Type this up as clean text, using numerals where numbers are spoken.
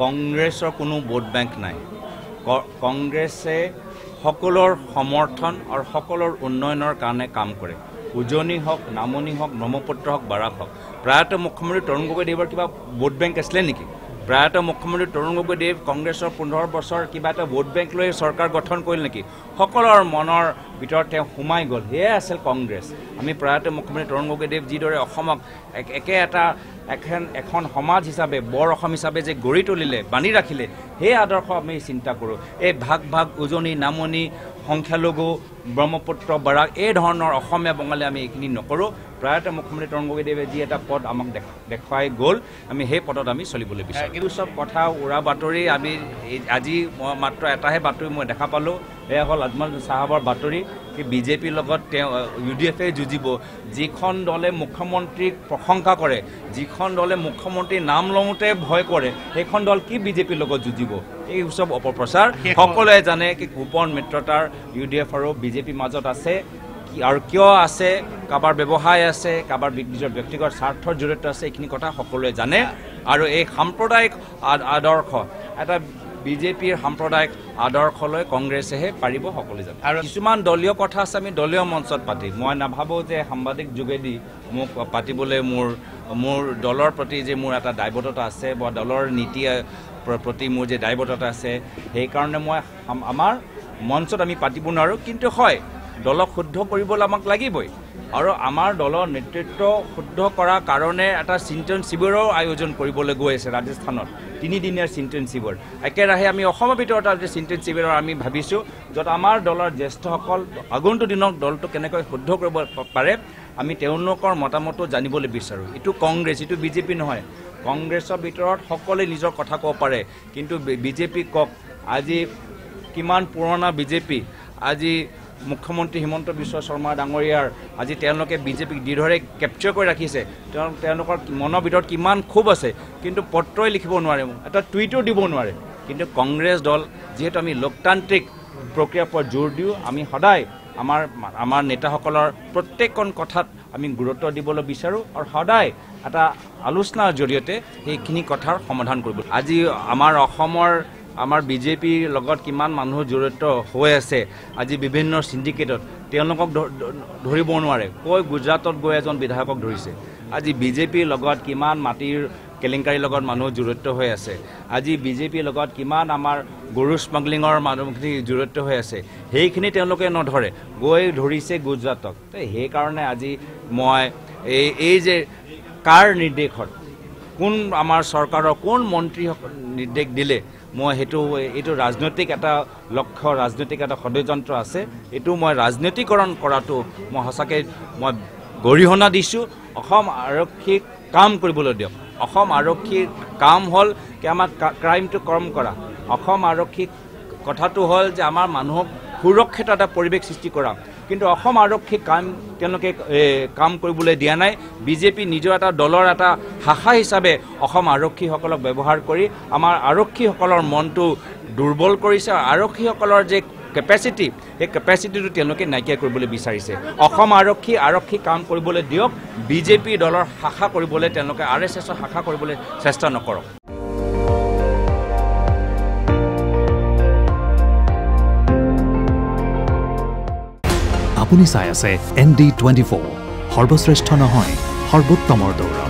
कांग्रेस कोनो vote bank नहीं। कांग्रेसे हकोलोर समर्थन और हकोलोर उन्नयनर कारणे काम करे। उजनी हक, नामनी हक, नमपत्र हक, बाराक हक। प्रायत मुख्यमंत्री तरुण गगैदेवर क्या वोट बैंक आसले निकी? प्रायत मुख्यमंत्री तरुण गगैदेव कांग्रेसर 15 बछर क्या वोट बैंक लै सरकार गठन करिल निकी? हकोलोर मनर भितरते हुमाई गल। हे आसिल कांग्रेस। आमी प्रायत मुख्यमंत्री तरुण गगैदेव जिदरे असमक एखे समाज हिसाबे बर असम हिसाबे जे गढ़ी तुलिले बांधि राखिले, हे आदर्श आमी चिंता करूँ। ए भाग भाग उजनी नामनी संख्यालघु ब्रह्मपुत्र बराक ए धৰণৰ অসমীয়া বঙালী আমি এইখিনি নকৰো। প্ৰায়ত মুখ্যমন্ত্ৰী তৰুণ গগৈদেৱে যি এটা পদ আমাক দেখুৱাই গ'ল, আমি সেই পদত আমি চলিবলৈ বিচাৰোঁ। কিন্তু চব কথা উৰা বাতৰি। আমি আজি মাত্ৰ এটাহে বাতৰি মই দেখা পালোঁ, এয়া হ'ল আজমল চাহাবৰ বাতৰি কি বিজেপিৰ লগত ইউডিএফে যুঁজিব। যিখন দলে মুখ্যমন্ত্ৰীক প্ৰশংসা কৰে, যিখন দলে মুখ্যমন্ত্ৰীৰ নাম লওঁতে ভয় কৰে, সেইখন দল কি বিজেপিৰ লগত যুঁজিব? এই সব অপপ্ৰচাৰ। সকলোৱে জানে কি গোপন মিত্ৰতাৰ ইউডিএফ আৰু বিজেপিৰ মাজত আছে আৰু কিয় আছে। কাৰোবাৰ ব্যৱসায় আছে, কাৰোবাৰ নিজৰ ব্যক্তিগত স্বাৰ্থৰ জড়িত আছে। এইখিনি কথা সকলোৱে জানে। আৰু এই সাম্প্ৰদায়িক আদৰ্শ, এটা বিজেপিৰ সাম্প্ৰদায়িক আদৰ্শলৈ কংগ্ৰেছেহে পাৰিব, সকলোৱে জানে। আৰু কিছুমান দলীয় কথা আছে আমি দলীয় মঞ্চত পাতিম। মই নাভাবোঁ যে সাংবাদিক যোগেদি মোক পাতিবলৈ মোৰ দলৰ প্ৰতি যে মোৰ এটা দায়বদ্ধতা আছে বা দলৰ নীতি প্ৰতি মোৰ যে দায়বদ্ধতা আছে, সেইকাৰণে মই আমাৰ মঞ্চত আমি পাতিব নোৱাৰোঁ। কিন্তু হয়, দলক শুদ্ধ কৰিবলৈ আমাক লাগিবই। আৰু আমাৰ দলৰ নেতৃত্ব শুদ্ধ কৰাৰ কাৰণে এটা চিন্তন শিবিৰৰ আয়োজন কৰিবলৈ গৈ আছে ৰাজস্থানত। 3 দিনীয়া চিন্তন শিবিৰ। একেৰাহে আমি অসমৰ ভিতৰত এটা চিন্তন শিবিৰৰ আমি ভাবিছোঁ, য'ত আমাৰ দলৰ জ্যেষ্ঠসকল আগন্তুক দিনত দলটো কেনেকৈ শুদ্ধ কৰিব পাৰে আমি তেওঁলোকৰ মতামতো জানিবলৈ বিচাৰোঁ। এইটো কংগ্ৰেছ, এইটো বিজেপি নহয়। কংগ্ৰেছৰ ভিতৰত সকলোৱে নিজৰ কথা ক'ব পাৰে, কিন্তু বিজেপি কওক। আজি কিমান পুৰণা বিজেপি। আজি মুখ্যমন্ত্ৰী হিমন্ত বিশ্ব শৰ্মা ডাঙৰীয়াৰ আজি তেওঁলোকে বিজেপিক দৃঢ়ৰে কেপচাৰ কৰি ৰাখিছে। তেওঁলোকৰ মনৰ ভিতৰত কিমান ক্ষোভ আছে, কিন্তু পত্ৰই লিখিব নোৱাৰে, এটা টুইটো দিব নোৱাৰে। কিন্তু কংগ্ৰেছ দল, যিহেতু আমি লোকতান্ত্ৰিক প্ৰক্ৰিয়াৰ ওপৰত জোৰ দিওঁ, আমি সদায় আমাৰ নেতাসকলৰ প্ৰত্যেকখন কথাত আমি গুৰুত্ব দিবলৈ বিচাৰোঁ আৰু সদায় এটা আলোচনাৰ জৰিয়তে সেইখিনি কথাৰ সমাধান কৰিব। আজি আমাৰ অসমৰ আমাৰ বিজেপিৰ লগত কিমান মানুহ জড়িত হৈ আছে। আজি বিভিন্ন সিন্ডিকেটত তেওঁলোকক ধৰিব নোৱাৰে। কৈ গুজৰাটত গৈ এজন বিধায়কক ধৰিছে। আজি বিজেপিৰ লগত কিমান মাটিৰ কেলেংকাৰীৰ লগত মানুহ জড়িত হৈ আছে। আজি বিজেপিৰ লগত কিমান আমাৰ গৰু স্মাগলিঙৰ মানুহখিনি জড়িত হৈ আছে। সেইখিনি তেওঁলোকে নধৰে, গৈ ধৰিছে গুজৰাটক। সেইকাৰণে আজি মই এই যে কাৰ নিৰ্দেশত কোন আমাৰ চৰকাৰৰ কোন মন্ত্ৰী নিৰ্দেশ দিলে, মই এইটো ৰাজনৈতিক এটা লক্ষ্য, ৰাজনৈতিক এটা ষড়যন্ত্ৰ আছে। এইটো মই ৰাজনীতিকৰণ কৰাটো মই সঁচাকৈ মই গৰিহণা দিছোঁ। অসম আৰক্ষীক কাম কৰিবলৈ দিয়ক। অসম আৰক্ষীৰ কাম হ'ল কি আমাৰ ক্ৰাইমটো কম কৰা। অসম আৰক্ষীৰ কথাটো হ'ল যে আমাৰ মানুহক সুৰক্ষিত এটা পৰিৱেশ সৃষ্টি কৰা। কিন্তু অসম আৰক্ষীক তেওঁলোকে কাম কৰিবলৈ দিয়া নাই। বিজেপি নিজৰ এটা দলৰ এটা শাখা হিচাপে অসম আৰক্ষীসকলক ব্যৱহাৰ কৰি আমাৰ আৰক্ষীসকলৰ মনটো দুৰ্বল কৰিছে। আৰক্ষীসকলৰ যে কেপাচিটি, সেই কেপাচিটিটো তেওঁলোকে নাইকিয়া কৰিবলৈ বিচাৰিছে। অসম আৰক্ষী কাম কৰিবলৈ দিয়ক। বিজেপি দলৰ শাখা কৰিবলৈ তেওঁলোকে RSSৰ শাখা কৰিবলৈ চেষ্টা নকৰক। আপুনি চাই আছে ND24, সৰ্বশ্ৰেষ্ঠ নহয় সৰ্বোত্তমৰ দৌৰ।